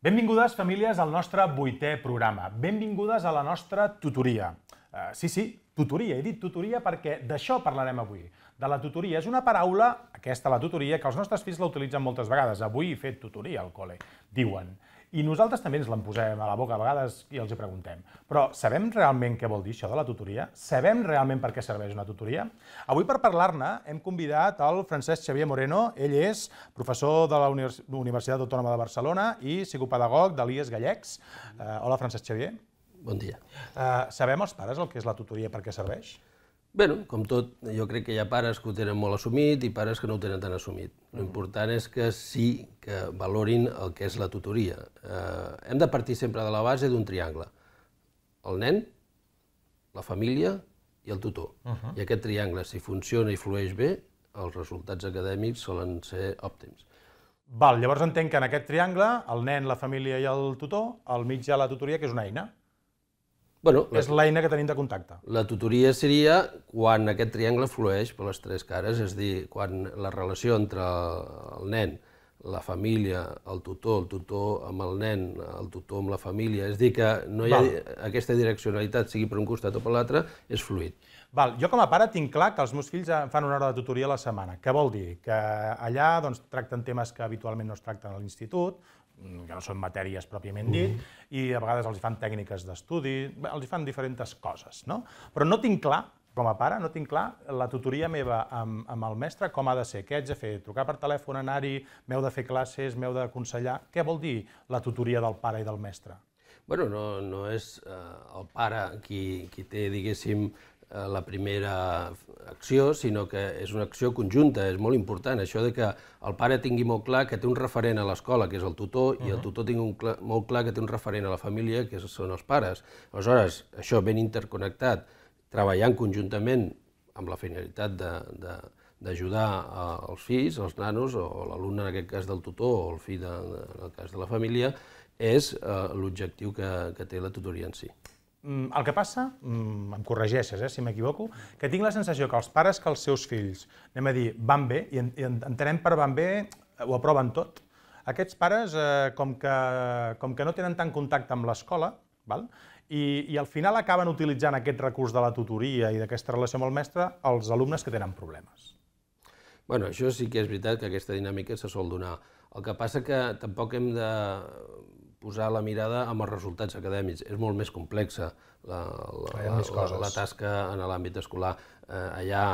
Benvingudes, famílies, al nostre 8è programa. Benvingudes a la nostra tutoria. Sí, tutoria. He dit tutoria perquè d'això parlarem avui. De la tutoria. És una paraula, aquesta, la tutoria, que els nostres fills la utilitzen moltes vegades. Avui he fet tutoria al col·le, diuen. I nosaltres també ens l'emposem a la boca a vegades i els hi preguntem. Però sabem realment què vol dir això de la tutoria? Sabem realment per què serveix una tutoria? Avui, per parlar-ne, hem convidat el Francesc Xavier Moreno. Ell és professor de la Universitat Autònoma de Barcelona i psicopedagog d'Elies Gallecs. Hola, Francesc Xavier. Bon dia. Sabem els pares el que és la tutoria, per què serveix? Bé, com tot, jo crec que hi ha pares que ho tenen molt assumit i pares que no ho tenen tan assumit. L'important és que sí que valorin el que és la tutoria. Hem de partir sempre de la base d'un triangle. El nen, la família i el tutor. I aquest triangle, si funciona i flueix bé, els resultats acadèmics solen ser òptims. Val, llavors entenc que en aquest triangle, el nen, la família i el tutor, al mig hi ha la tutoria, que és una eina. És l'eina que tenim de contacte. La tutoria seria quan aquest triangle flueix per les tres cares, és a dir, quan la relació entre el nen, la família, el tutor amb el nen, el tutor amb la família, és a dir, que no hi ha aquesta direccionalitat, sigui per un costat o per l'altre, és fluid. Jo com a pare tinc clar que els meus fills fan una hora de tutoria a la setmana. Què vol dir? Que allà tracten temes que habitualment no es tracten a l'institut, que no són matèries pròpiament dit, i a vegades els fan tècniques d'estudi, els fan diferents coses, no? Però no tinc clar, com a pare, no tinc clar la tutoria meva amb el mestre com ha de ser, què haig de fer, trucar per telèfon, anar-hi, m'heu de fer classes, m'heu d'aconsellar... Què vol dir la tutoria del pare i del mestre? Bé, no és el pare qui té, diguéssim, la primera acció, sinó que és una acció conjunta, és molt important. Això que el pare tingui molt clar que té un referent a l'escola, que és el tutor, i el tutor tingui molt clar que té un referent a la família, que són els pares. Aleshores, això ben interconnectat, treballant conjuntament amb la finalitat d'ajudar els fills, els nanos, o l'alumne en aquest cas del tutor, o el fill en el cas de la família, és l'objectiu que té la tutoria en si. El que passa, em corregeixes si m'equivoco, que tinc la sensació que els pares que els seus fills, anem a dir, van bé, i entenem per van bé, ho aproven tot, aquests pares, com que no tenen tant contacte amb l'escola, i al final acaben utilitzant aquest recurs de la tutoria i d'aquesta relació amb el mestre els alumnes que tenen problemes. Bé, això sí que és veritat que aquesta dinàmica se sol donar. El que passa que tampoc hem de posar la mirada en els resultats acadèmics. És molt més complexa la tasca en l'àmbit escolar. Hi ha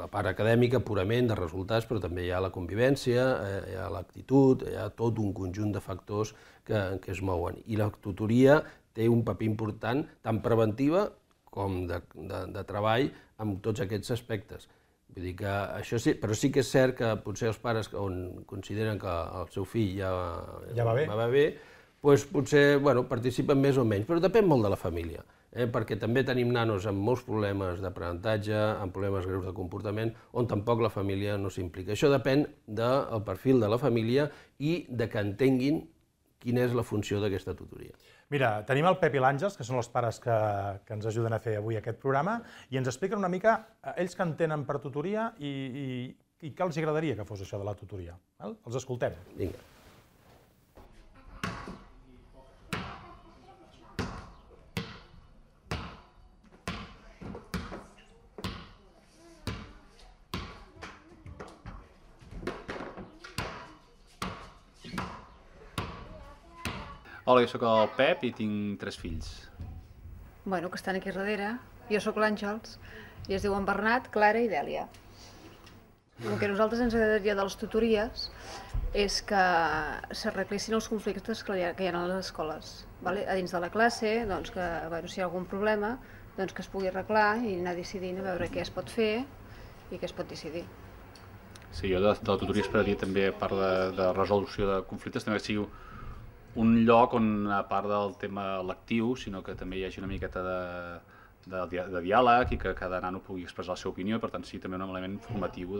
la part acadèmica purament de resultats, però també hi ha la convivència, hi ha l'actitud, hi ha tot un conjunt de factors que es mouen. I la tutoria té un paper important, tant preventiva com de treball, amb tots aquests aspectes. Vull dir que això sí, però sí que és cert que potser els pares on consideren que el seu fill ja va bé, doncs potser participen més o menys, però depèn molt de la família, perquè també tenim nanos amb molts problemes d'aprenentatge, amb problemes greus de comportament, on tampoc la família no s'implica. Això depèn del perfil de la família i de que entenguin quina és la funció d'aquesta tutoria. Mira, tenim el Pep i l'Àngels, que són els pares que ens ajuden a fer avui aquest programa, i ens expliquen una mica ells que entenen per tutoria i què els agradaria que fos això de la tutoria. Els escoltem. Vinga. Hola, jo sóc el Pep i tinc 3 fills. Bueno, que estan aquí darrere. Jo sóc l'Àngels i es diuen Bernat, Clara i Dèlia. El que a nosaltres ens agradaria de les tutories és que s'arreglessin els conflictes que hi ha a les escoles. A dins de la classe, que si hi ha algun problema, que es pugui arreglar i anar decidint a veure què es pot fer i què es pot decidir. Sí, jo de la tutoria esperaria també, a part de resolució de conflictes, també que sigui un lloc on, a part del tema lectiu, sinó que també hi hagi una miqueta de diàleg i que cada nano pugui expressar la seva opinió, per tant, sí, també un element formatiu,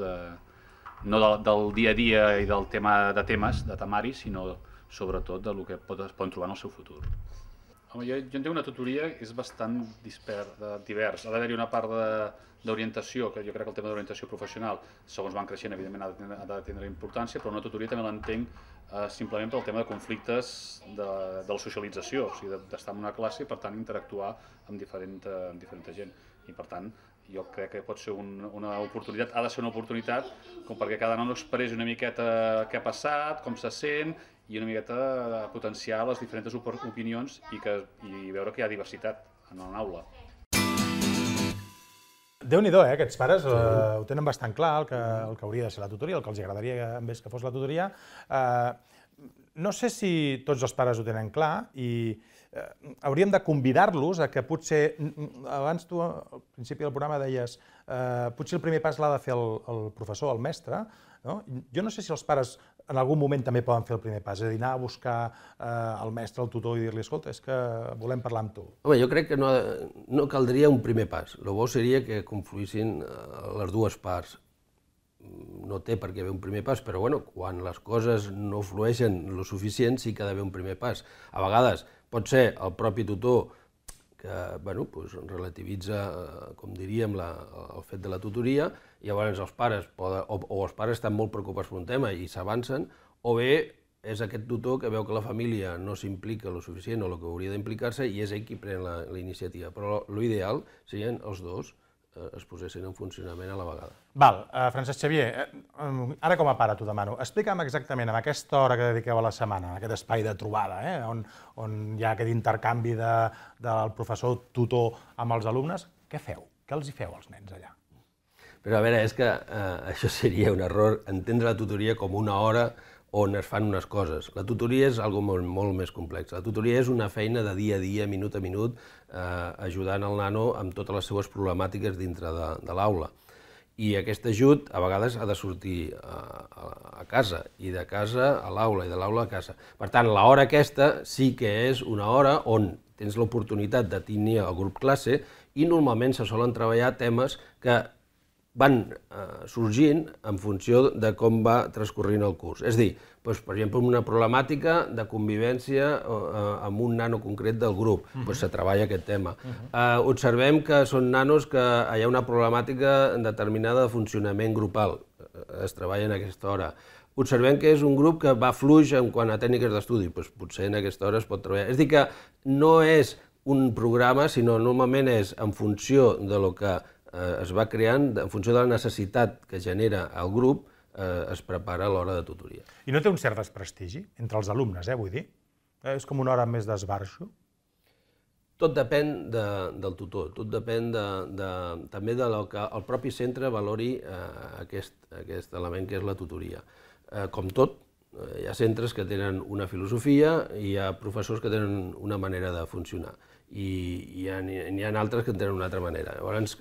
no del dia a dia i del tema de temes, de temaris, sinó sobretot del que es poden trobar en el seu futur. Home, jo entenc que una tutoria és bastant divers. Ha d'haver-hi una part d'orientació, que jo crec que el tema d'orientació professional, segons van creixent, evidentment ha de tenir importància, però una tutoria també l'entenc simplement pel tema de conflictes de la socialització, o sigui, d'estar en una classe i per tant interactuar amb diferent gent. I per tant, jo crec que pot ser una oportunitat, ha de ser una oportunitat com perquè cada nano expressi una miqueta què ha passat, com se sent, i una miqueta potenciar les diferents opinions i veure que hi ha diversitat en una aula. Déu-n'hi-do, aquests pares ho tenen bastant clar, el que hauria de ser la tutoria, el que els agradaria a ells que fos la tutoria. No sé si tots els pares ho tenen clar i hauríem de convidar-los a que potser, abans tu al principi del programa deies, potser el primer pas l'ha de fer el professor, el mestre. Jo no sé si els pares en algun moment també poden fer el primer pas, és a dir, anar a buscar el mestre, el tutor i dir-li, escolta, és que volem parlar amb tu. Home, jo crec que no caldria un primer pas. El bo seria que confluïssin les dues parts. No té per què haver un primer pas, però bueno, quan les coses no flueixen lo suficient sí que ha d'haver un primer pas. A vegades pot ser el propi tutor que relativitza, com diríem, el fet de la tutoria, i llavors els pares estan molt preocupats per un tema i s'avancen, o bé és aquest tutor que veu que la família no s'implica el suficient o el que hauria d'implicar-se i és ell qui pren la iniciativa. Però l'ideal serien els dos es posessin en funcionament a la vegada. Val, Francesc Xavier, ara com a pare t'ho demano, explica'm exactament en aquesta hora que dediqueu a la setmana, aquest espai de trobada, on hi ha aquest intercanvi del professor-tutor amb els alumnes, què feu? Què els hi feu als nens allà? Però a veure, és que això seria un error, entendre la tutoria com una hora on es fan unes coses. La tutoria és una cosa molt més complexa. La tutoria és una feina de dia a dia, minut a minut, ajudant el nano amb totes les seues problemàtiques dintre de l'aula. I aquest ajut a vegades ha de sortir a casa, i de casa a l'aula, i de l'aula a casa. Per tant, l'hora aquesta sí que és una hora on tens l'oportunitat de tenir el grup classe i normalment se solen treballar temes que van sorgint en funció de com va transcorrent el curs. És a dir, per exemple, una problemàtica de convivència amb un nano concret del grup, se treballa aquest tema. Observem que són nanos que hi ha una problemàtica determinada de funcionament grupal, es treballa en aquesta hora. Observem que és un grup que va fluix en quant a tècniques d'estudi, potser en aquesta hora es pot treballar. És a dir, que no és un programa, sinó normalment és en funció de lo que es va creant, en funció de la necessitat que genera el grup, es prepara a l'hora de tutoria. I no té un cert desprestigi entre els alumnes, vull dir? És com una hora més d'esbarxo? Tot depèn del tutor, tot depèn també del que el propi centre valori aquest element que és la tutoria. Com tot, hi ha centres que tenen una filosofia i hi ha professors que tenen una manera de funcionar. I n'hi ha altres que en tenen una altra manera. Llavors,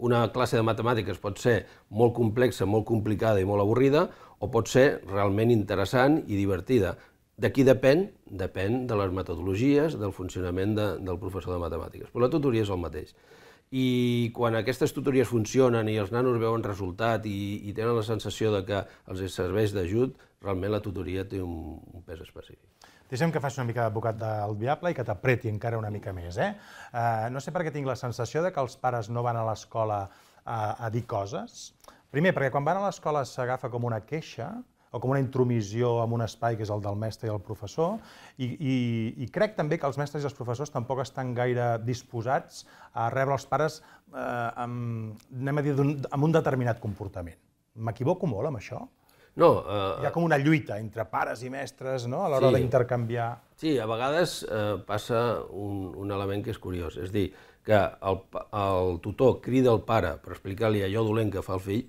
una classe de matemàtiques pot ser molt complexa, molt complicada i molt avorrida, o pot ser realment interessant i divertida. D'aquí depèn de les metodologies, del funcionament del professor de matemàtiques. Però la tutoria és el mateix. I quan aquestes tutories funcionen i els nanos veuen resultat i tenen la sensació que els serveix d'ajut, realment la tutoria té un pes específic. Deixem que faci una mica d'advocat del diable i que t'apreti encara una mica més. No sé per què tinc la sensació que els pares no van a l'escola a dir coses. Primer, perquè quan van a l'escola s'agafa com una queixa o com una intromissió en un espai que és el del mestre i el professor. I crec també que els mestres i els professors tampoc estan gaire disposats a rebre els pares amb un determinat comportament. M'equivoco molt amb això? Hi ha com una lluita entre pares i mestres a l'hora d'intercanviar. Sí, a vegades passa un element que és curiós, és a dir, que el tutor crida el pare per explicar-li allò dolent que fa el fill,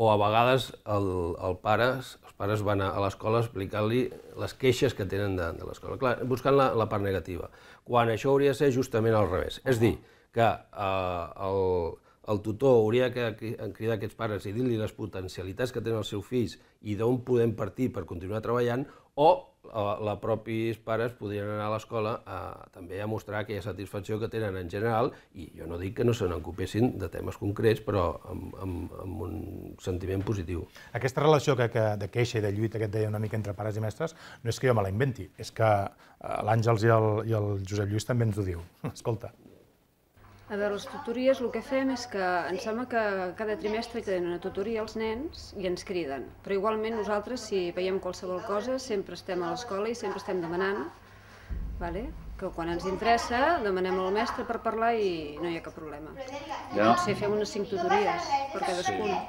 o a vegades els pares van a l'escola a explicar-li les queixes que tenen de l'escola, clar, buscant la part negativa, quan això hauria de ser justament al revés. És a dir, que el tutor hauria de cridar aquests pares i dir-li les potencialitats que tenen els seus fills i d'on podem partir per continuar treballant, o els propis pares podrien anar a l'escola també a mostrar aquella satisfacció que tenen en general, i jo no dic que no se n'ocupessin de temes concrets, però amb un sentiment positiu. Aquesta relació de queixa i de lluita que et deia una mica entre pares i mestres no és que jo me la inventi, és que l'Àngels i el Josep Lluís també ens ho diu. Escolta. A veure, les tutories el que fem és que em sembla que cada trimestre tenen una tutoria als nens i ens criden. Però igualment nosaltres, si veiem qualsevol cosa, sempre estem a l'escola i sempre estem demanant, que quan ens interessa demanem al mestre per parlar i no hi ha cap problema. Potser fem unes 5 tutories per cadascuna.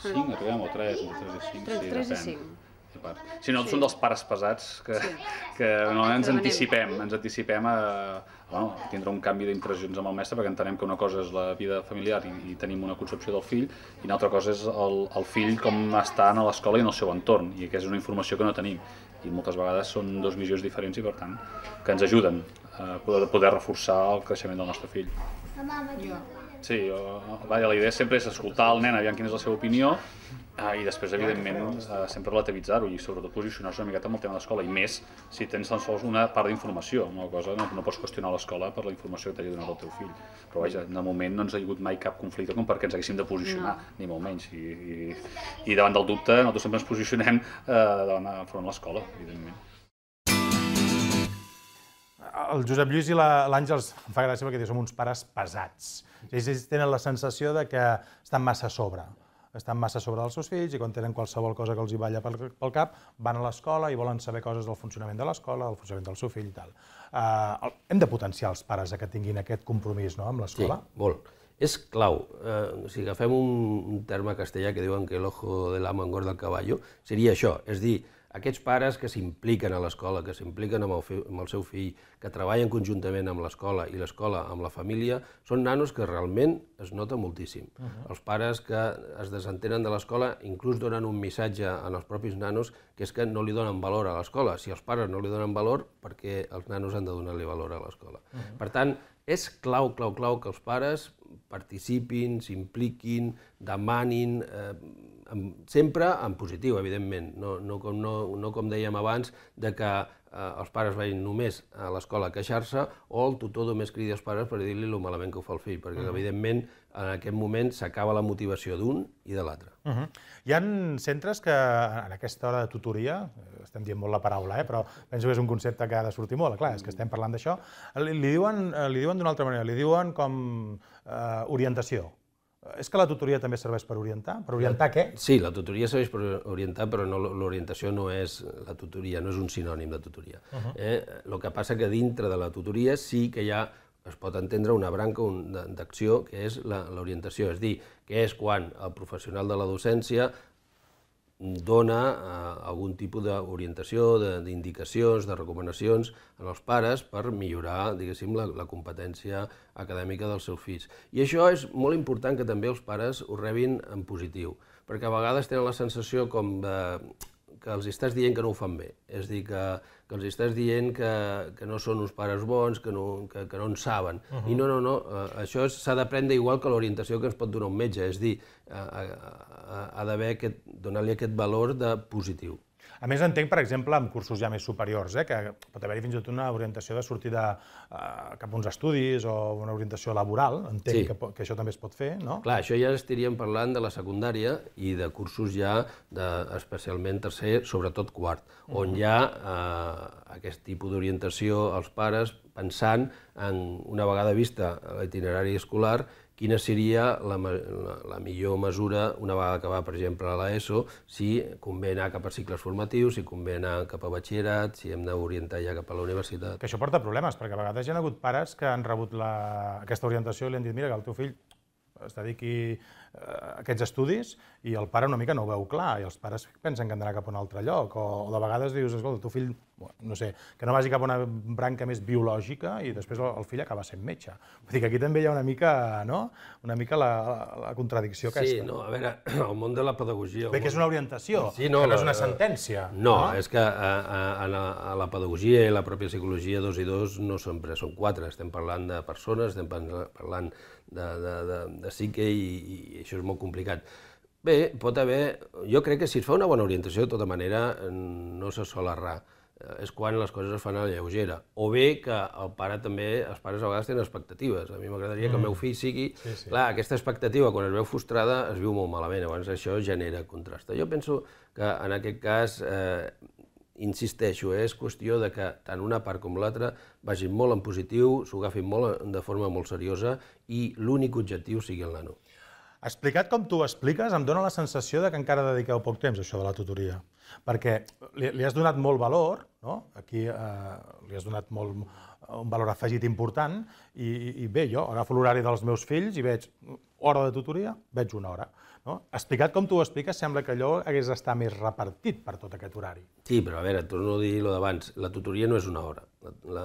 5 arribem o 3, entre 3 i 5. 3 i 5. Si no, són dels pares pesats que ens anticipem a tindre un canvi d'impressions amb el mestre perquè entenem que una cosa és la vida familiar i tenim una concepció del fill i una altra cosa és el fill com està a l'escola i en el seu entorn i aquesta és una informació que no tenim i moltes vegades són dues visions diferents i per tant que ens ajuden a poder reforçar el creixement del nostre fill. Sí, la idea sempre és escoltar el nen, aviam quina és la seva opinió i després, evidentment, sempre relativitzar-ho i sobretot posicionar-se una miqueta amb el tema de l'escola i més si tens tan sols una part d'informació, una cosa no pots qüestionar l'escola per la informació que t'hagi donat el teu fill. Però vaja, de moment no ens ha hagut mai cap conflicte com perquè ens haguéssim de posicionar, ni molt menys. I davant del dubte nosaltres sempre ens posicionem davant l'escola, evidentment. El Josep Lluís i l'Àngels em fa gràcia perquè som uns pares pesats. Ells tenen la sensació que estan massa a sobre. Estan massa sobre dels seus fills i quan tenen qualsevol cosa que els hi balla pel cap van a l'escola i volen saber coses del funcionament de l'escola, del funcionament del seu fill i tal. Hem de potenciar els pares que tinguin aquest compromís amb l'escola? Sí, molt. És clau. Si agafem un terme castellà que diuen que el ojo de l'amo engorda el caballo, seria això, és a dir, aquests pares que s'impliquen a l'escola, que s'impliquen amb el seu fill, que treballen conjuntament amb l'escola i l'escola amb la família, són nanos que realment es nota moltíssim. Els pares que es desentenen de l'escola inclús donen un missatge als propis nanos que és que no li donen valor a l'escola. Si els pares no li donen valor, perquè els nanos han de donar-li valor a l'escola. Per tant, és clau, clau, clau que els pares participin, s'impliquin, demanin, sempre en positiu, evidentment, no com dèiem abans, que els pares vagin només a l'escola a queixar-se o el tutor només cridi als pares per dir-li el malament que ho fa el fill, perquè evidentment en aquest moment s'acaba la motivació d'un i de l'altre. Hi ha centres que en aquesta hora de tutoria, estem dient molt la paraula, però penso que és un concepte que ha de sortir molt, clar, és que estem parlant d'això, li diuen d'una altra manera, li diuen com orientació. És que la tutoria també serveix per orientar? Per orientar què? Sí, la tutoria serveix per orientar, però l'orientació no és la tutoria, no és un sinònim de tutoria. El que passa que dintre de la tutoria sí que ja es pot entendre una branca d'acció que és l'orientació, és a dir, que és quan el professional de la docència dona algun tipus d'orientació, d'indicacions, de recomanacions als pares per millorar, diguéssim, la competència acadèmica dels seus fills. I això és molt important que també els pares ho rebin en positiu, perquè a vegades tenen la sensació com que els estàs dient que no ho fan bé, és a dir, que els estàs dient que no són uns pares bons, que no en saben. I no, no, no, això s'ha d'aprendre igual que l'orientació que ens pot donar un metge, és a dir, ha d'haver donar-li aquest valor de positiu. A més, entenc, per exemple, en cursos ja més superiors, que pot haver-hi fins i tot una orientació de sortir cap a uns estudis o una orientació laboral, entenc que això també es pot fer, no? Clar, això ja estaríem parlant de la secundària i de cursos ja especialment tercer, sobretot quart, on hi ha aquest tipus d'orientació als pares pensant en, una vegada vista l'itinerari escolar, quina seria la millor mesura, una vegada que va, per exemple, a l'ESO, si convé anar cap a cicles formatius, si convé anar cap a batxillerat, si hem d'orientar ja cap a la universitat. Que això porta problemes, perquè a vegades hi ha hagut pares que han rebut aquesta orientació i li han dit, mira, que el teu fill es dediqui a aquests estudis i el pare una mica no ho veu clar, i els pares pensen que han d'anar cap a un altre lloc, o de vegades dius, escolta, el teu fill, no sé, que no vagi cap a una branca més biològica i després el fill acaba sent metge. Vull dir que aquí també hi ha una mica, no?, una mica la contradicció aquesta. Sí, no, a veure, el món de la pedagogia... Bé, que és una orientació, que no és una sentència. No, és que a la pedagogia i la pròpia psicologia 2 i 2 no sempre són 4, estem parlant de persones, estem parlant de psique i això és molt complicat. Bé, pot haver... Jo crec que si es fa una bona orientació, de tota manera, no se sol errar. És quan les coses es fan a la lleugera. O bé que el pare també, els pares a vegades tenen expectatives. A mi m'agradaria que el meu fill sigui... Clar, aquesta expectativa, quan es veu frustrada, es viu molt malament. Abans això genera contrast. Jo penso que en aquest cas Insisteixo, és qüestió que tant una part com l'altra vagin molt en positiu, s'ho agafin de forma molt seriosa i l'únic objectiu sigui el nano. Explicat com tu ho expliques, em dóna la sensació que encara dediqueu poc temps a això de la tutoria, perquè li has donat molt valor, aquí li has donat un valor afegit important, i bé, jo agafo l'horari dels meus fills i veig hora de tutoria, veig una hora. Explicat com tu ho expliques, sembla que allò hagués d'estar més repartit per tot aquest horari. Sí, però a veure, torno a dir allò d'abans, la tutoria no és una hora.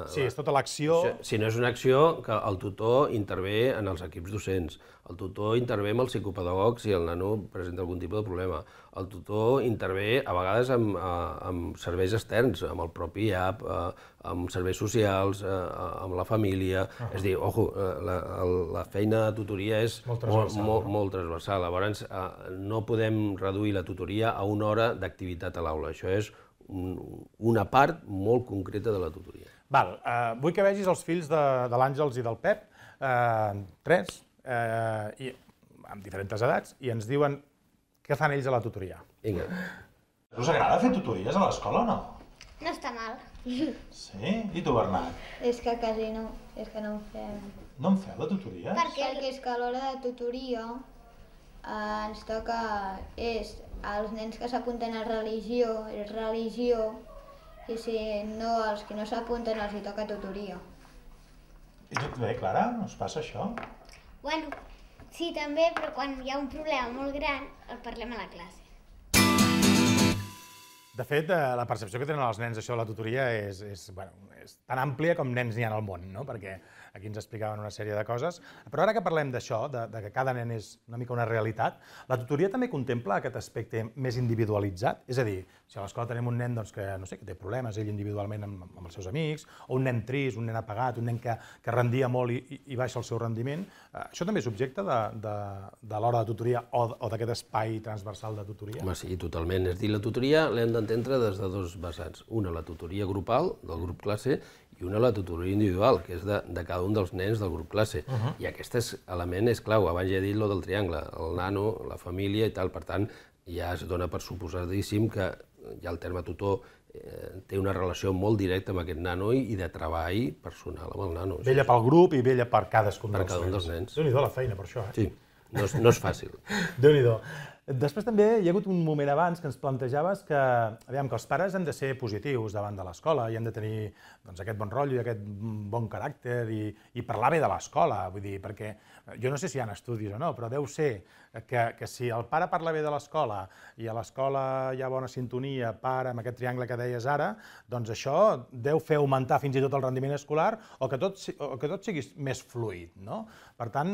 Sí, és tota l'acció... Si no és una acció, que el tutor intervé en els equips docents, el tutor intervé amb els psicopedagogs si el nano presenta algun tipus de problema, el tutor intervé a vegades amb serveis externs, amb el propi IAP, amb serveis socials, amb la família... És a dir, ojo, la feina de tutoria és molt transversal. Llavors, no podem reduir la tutoria a una hora d'activitat a l'aula. Això és una part molt concreta de la tutoria. Vull que vegis els fills de l'Àngels i del Pep, tres, amb diferents edats, i ens diuen què fan ells a la tutoria. Vinga. Us agrada fer tutories a l'escola o no? No està mal. Sí? I tu, Bernat? És que quasi no, és que no en fem. No en feu de tutories? Perquè és que a l'hora de tutoria ens toca és als nens que s'apunten a religió, és religió, i si no, els que no s'apunten els hi toca tutoria. I tot bé, Clara? No us passa això? Bueno, sí, també, però quan hi ha un problema molt gran el parlem a la classe. De fet, la percepció que tenen els nens d'això de la tutoria és tan àmplia com nens n'hi ha al món, perquè aquí ens explicaven una sèrie de coses. Però ara que parlem d'això, que cada nen és una mica una realitat, la tutoria també contempla aquest aspecte més individualitzat? És a dir, si a l'escola tenim un nen que té problemes ell individualment amb els seus amics, o un nen trist, un nen apagat, un nen que rendia molt i baixa el seu rendiment, això també és objecte de l'hora de tutoria o d'aquest espai transversal de tutoria? Home, sí, totalment. És a dir, la tutoria l'hem d'entendre des de dos vessants. Una, la tutoria grupal, del grup classe, i una, la tutoria individual, que és de cada un dels nens del grup classe. I aquest element és clau. Abans ja he dit lo del triangle, el nano, la família i tal. Per tant, ja es dona per suposadíssim que ja el terme tutor té una relació molt directa amb aquest nano i de treball personal amb el nano. Vella pel grup i vella per cadascun dels nens. Déu-n'hi-do la feina per això, eh? Sí, no és fàcil. Déu-n'hi-do. Després també hi ha hagut un moment abans que ens plantejaves que els pares hem de ser positius davant de l'escola i hem de tenir aquest bon rotllo i aquest bon caràcter i parlar bé de l'escola, vull dir, perquè jo no sé si hi ha estudis o no, però deu ser que si el pare parla bé de l'escola i a l'escola hi ha bona sintonia, pare, amb aquest triangle que deies ara, doncs això deu fer augmentar fins i tot el rendiment escolar o que tot sigui més fluid, no? Per tant,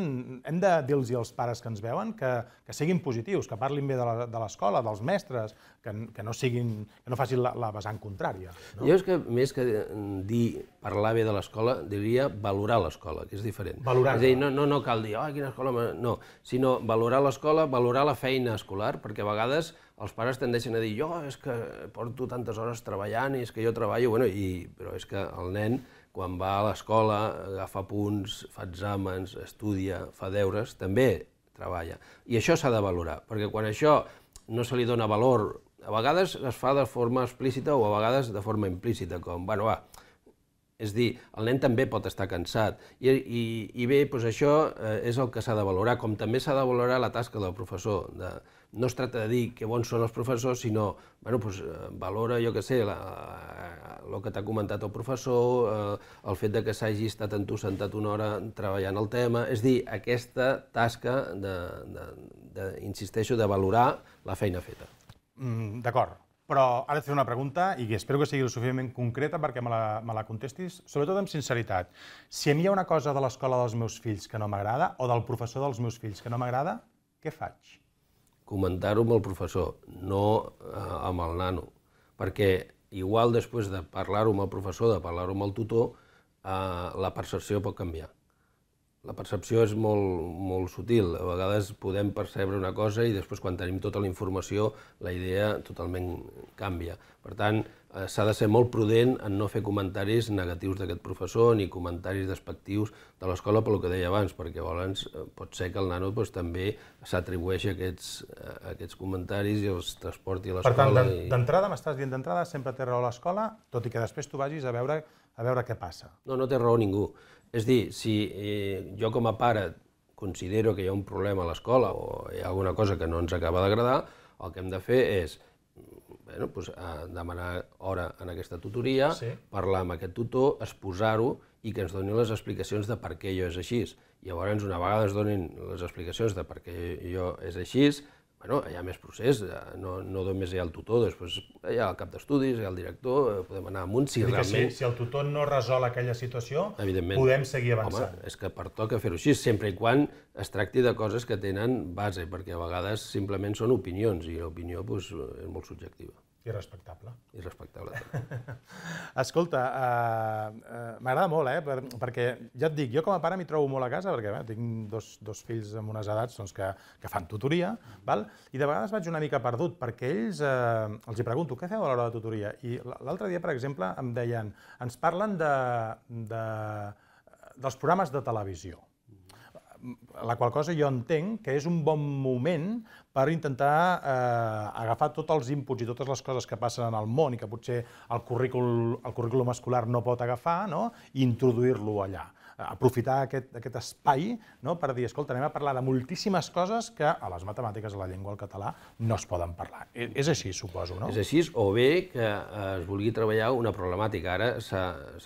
hem de dir-los als pares que ens veuen que siguin positius, que parlin bé de l'escola, dels mestres, que no facin la vessant contrària. Jo és que més que dir parlar bé de l'escola, diria valorar l'escola, que és diferent. Valorar. És a dir, no cal dir, oh, quina escola... No, sinó valorar l'escola, valorar la feina escolar, perquè a vegades els pares tendeixen a dir jo és que porto tantes hores treballant i és que jo treballo... Però és que el nen, quan va a l'escola, agafa punts, fa exàmens, estudia, fa deures, també treballa. I això s'ha de valorar, perquè quan això no se li dona valor, a vegades es fa de forma explícita o a vegades de forma implícita, com, bueno, va... És a dir, el nen també pot estar cansat. I bé, això és el que s'ha de valorar, com també s'ha de valorar la tasca del professor. No es tracta de dir que bons són els professors, sinó, bueno, valora, jo què sé, el que t'ha comentat el professor, el fet que s'hagi estat amb tu sentat una hora treballant el tema. És a dir, aquesta tasca, insisteixo, de valorar la feina feta. D'acord. Però ara et faré una pregunta, i espero que sigui el suficientment concreta perquè me la contestis, sobretot amb sinceritat. Si a mi hi ha una cosa de l'escola dels meus fills que no m'agrada, o del professor dels meus fills que no m'agrada, què faig? Comentar-ho amb el professor, no amb el nano. Perquè igual després de parlar-ho amb el professor, de parlar-ho amb el tutor, la percepció pot canviar. La percepció és molt sutil. A vegades podem percebre una cosa i després, quan tenim tota la informació, la idea totalment canvia. Per tant, s'ha de ser molt prudent en no fer comentaris negatius d'aquest professor ni comentaris despectius de l'escola, pel que deia abans, perquè llavors pot ser que el nano també s'atribueixi aquests comentaris i els transporti a l'escola. Per tant, d'entrada, m'estàs dient d'entrada, sempre té raó l'escola, tot i que després tu vagis a veure què passa. No, no té raó ningú. És a dir, si jo com a pare considero que hi ha un problema a l'escola o hi ha alguna cosa que no ens acaba d'agradar, el que hem de fer és demanar hora en aquesta tutoria, parlar amb aquest tutor, exposar-ho i que ens donin les explicacions de per què allò és així. Llavors, una vegada ens donin les explicacions de per què allò és així, hi ha més procés, no només hi ha el tutor, després hi ha el cap d'estudis, hi ha el director, podem anar amunt si realment... Si el tutor no resol aquella situació, podem seguir avançant. Home, és que pertoca fer-ho així, sempre i quan es tracti de coses que tenen base, perquè a vegades simplement són opinions, i l'opinió és molt subjectiva. I respectable. I respectable. Escolta, m'agrada molt, perquè ja et dic, jo com a pare m'hi trobo molt a casa, perquè tinc dos fills amb unes edats que fan tutoria, i de vegades vaig una mica perdut, perquè ells els hi pregunto, què feu a l'hora de tutoria? I l'altre dia, per exemple, em deien, ens parlen dels programes de televisió, la qual cosa jo entenc que és un bon moment per intentar agafar tots els inputs i totes les coses que passen en el món i que potser el currículum escolar no pot agafar i introduir-lo allà. Aprofitar aquest espai per dir, escolta, anem a parlar de moltíssimes coses que a les matemàtiques, a la llengua, al català, no es poden parlar. És així, suposo, no? És així, o bé que es vulgui treballar una problemàtica. Ara s'ha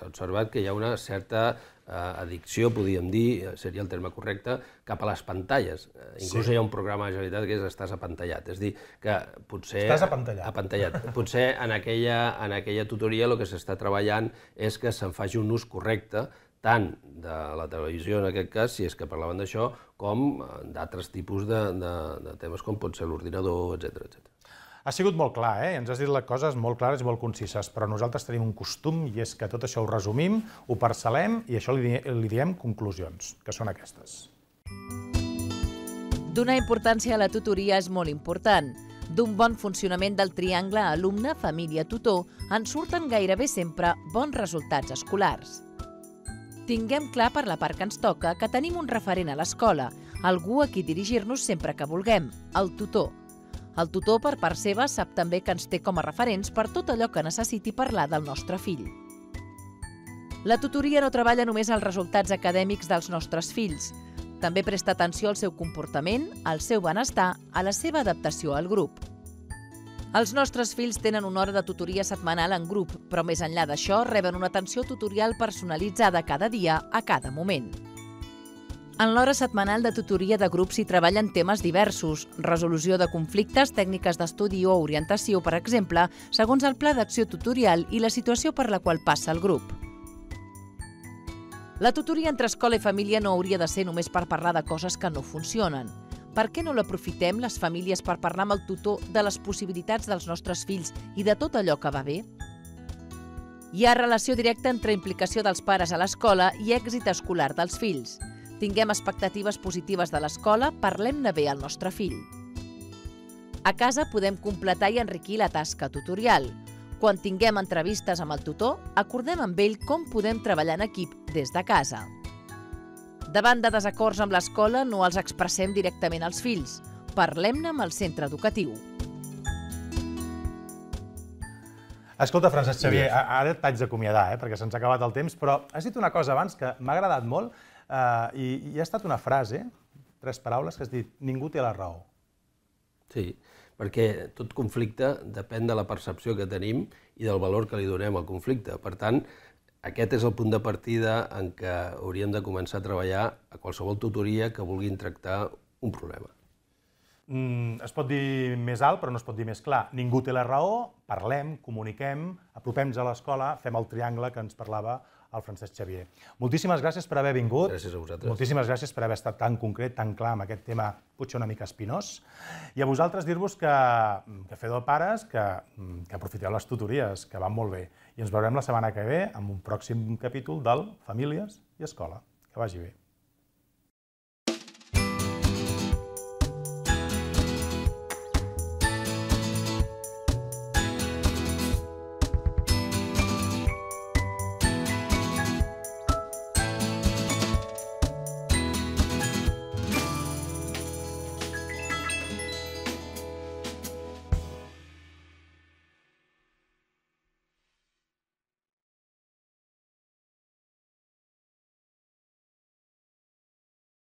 observat que hi ha una certa addicció, podríem dir, seria el terme correcte, cap a les pantalles. Inclús hi ha un programa de Generalitat que és Estàs apantallat. És a dir, que potser... Estàs apantallat. Potser en aquella tutoria el que s'està treballant és que se'n faci un ús correcte tant de la televisió, en aquest cas, si és que parlaven d'això, com d'altres tipus de temes com pot ser l'ordinador, etcètera. Ha sigut molt clar, ens has dit les coses molt clares i molt concises, però nosaltres tenim un costum i és que tot això ho resumim, ho parcel·lem i això li diem conclusions, que són aquestes. Donar importància a la tutoria és molt important. D'un bon funcionament del triangle alumne-família-tutor en surten gairebé sempre bons resultats escolars. Tinguem clar per la part que ens toca que tenim un referent a l'escola, algú a qui dirigir-nos sempre que vulguem, el tutor. El tutor, per part seva, sap també que ens té com a referents per tot allò que necessiti parlar del nostre fill. La tutoria no treballa només els resultats acadèmics dels nostres fills. També presta atenció al seu comportament, al seu benestar, a la seva adaptació al grup. Els nostres fills tenen una hora de tutoria setmanal en grup, però més enllà d'això reben una atenció tutorial personalitzada cada dia, a cada moment. En l'hora setmanal de tutoria de grup s'hi treballen temes diversos, resolució de conflictes, tècniques d'estudi o orientació, per exemple, segons el pla d'acció tutorial i la situació per la qual passa el grup. La tutoria entre escola i família no hauria de ser només per parlar de coses que no funcionen. Per què no l'aprofitem, les famílies, per parlar amb el tutor de les possibilitats dels nostres fills i de tot allò que va bé? Hi ha relació directa entre implicació dels pares a l'escola i èxit escolar dels fills. Tinguem expectatives positives de l'escola, parlem-ne bé al nostre fill. A casa podem completar i enriquir la tasca tutorial. Quan tinguem entrevistes amb el tutor, acordem amb ell com podem treballar en equip des de casa. Davant de desacords amb l'escola, no els expressem directament als fills. Parlem-ne amb el centre educatiu. Escolta, Francesc Xavier, ara et vaig d'acomiadar, perquè se'ns ha acabat el temps, però has dit una cosa abans que m'ha agradat molt i ha estat una frase, tres paraules, que has dit, ningú té la raó. Sí, perquè tot conflicte depèn de la percepció que tenim i del valor que li donem al conflicte. Per tant, aquest és el punt de partida en què hauríem de començar a treballar a qualsevol tutoria que vulguin tractar un problema. Es pot dir més alt, però no es pot dir més clar. Ningú té la raó, parlem, comuniquem, apropem-nos a l'escola, fem el triangle que ens parlava el Francesc Xavier. Moltíssimes gràcies per haver vingut. Gràcies a vosaltres. Moltíssimes gràcies per haver estat tan concret, tan clar amb aquest tema, potser una mica espinós. I a vosaltres dir-vos que feu de pares, que aprofiteu les tutories, que van molt bé. I ens veurem la setmana que ve amb un pròxim capítol del Famílies i Escola. Que vagi bé.